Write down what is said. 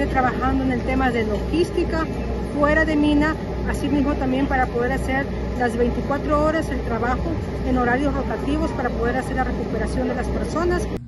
viene trabajando en el tema de logística fuera de mina, asimismo también para poder hacer las 24 horas el trabajo en horarios rotativos para poder hacer la recuperación de las personas.